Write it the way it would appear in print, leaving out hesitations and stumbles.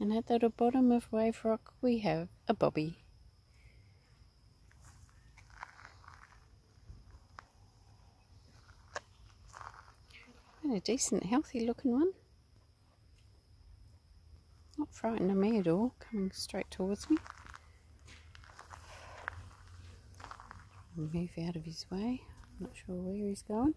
And at the bottom of Wave Rock we have a bobby. And a decent healthy looking one. Not frightened of me at all, coming straight towards me. Move out of his way. I'm not sure where he's going.